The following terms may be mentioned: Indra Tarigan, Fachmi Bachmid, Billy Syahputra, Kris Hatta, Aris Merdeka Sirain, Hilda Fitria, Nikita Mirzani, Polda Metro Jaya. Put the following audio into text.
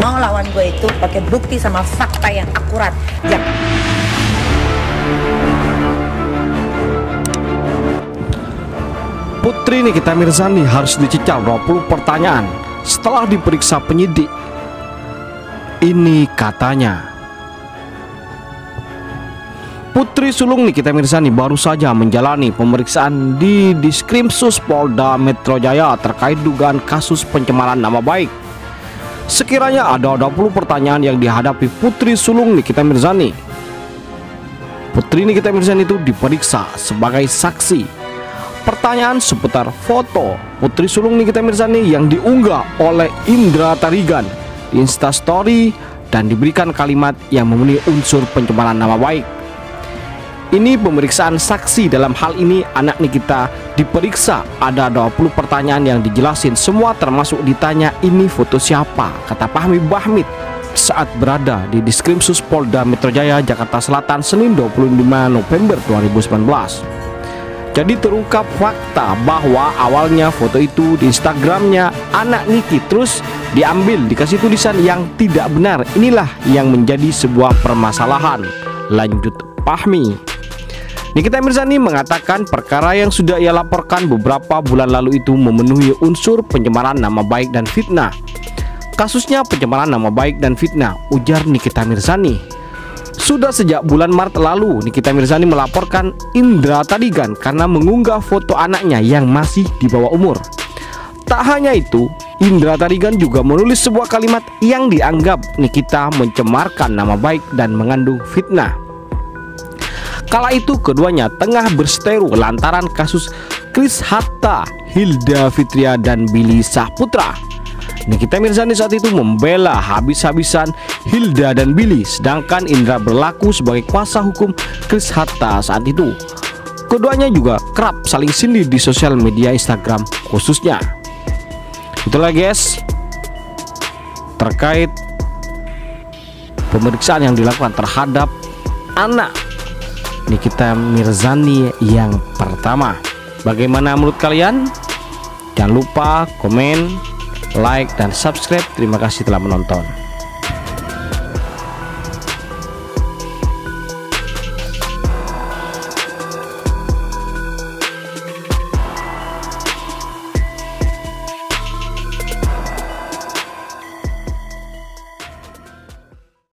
mau lawan gue itu pakai bukti sama fakta yang akurat. Putri Nikita Mirzani harus dicicil 20 pertanyaan setelah diperiksa penyidik. Ini katanya. Putri sulung Nikita Mirzani baru saja menjalani pemeriksaan di Diskrimsus Polda Metro Jaya terkait dugaan kasus pencemaran nama baik. Sekiranya ada 20 pertanyaan yang dihadapi putri sulung Nikita Mirzani. Putri Nikita Mirzani itu diperiksa sebagai saksi. Pertanyaan seputar foto putri sulung Nikita Mirzani yang diunggah oleh Indra Tarigan di Instastory dan diberikan kalimat yang memenuhi unsur pencemaran nama baik. Ini pemeriksaan saksi. Dalam hal ini anak Nikita diperiksa, ada 20 pertanyaan yang dijelasin semua, termasuk ditanya ini foto siapa, kata Fachmi Bachmid saat berada di Diskrimsus Polda Metro Jaya Jakarta Selatan Senin 25 November 2019. Jadi terungkap fakta bahwa awalnya foto itu di Instagramnya anak Niki, terus diambil dikasih tulisan yang tidak benar. Inilah yang menjadi sebuah permasalahan, lanjut Fachmi. Nikita Mirzani mengatakan perkara yang sudah ia laporkan beberapa bulan lalu itu memenuhi unsur pencemaran nama baik dan fitnah. Kasusnya pencemaran nama baik dan fitnah, ujar Nikita Mirzani. Sudah sejak bulan Maret lalu, Nikita Mirzani melaporkan Indra Tarigan karena mengunggah foto anaknya yang masih di bawah umur. Tak hanya itu, Indra Tarigan juga menulis sebuah kalimat yang dianggap Nikita mencemarkan nama baik dan mengandung fitnah. Kala itu keduanya tengah berseteru lantaran kasus Kris Hatta, Hilda Fitria, dan Billy Syahputra. Nikita Mirzani saat itu membela habis-habisan Hilda dan Billy, sedangkan Indra berlaku sebagai kuasa hukum Kris Hatta saat itu. Keduanya juga kerap saling sindir di sosial media Instagram khususnya. Itulah guys, terkait pemeriksaan yang dilakukan terhadap anak Nikita Mirzani yang pertama. Bagaimana menurut kalian? Jangan lupa komen, like, dan subscribe. Terima kasih telah menonton.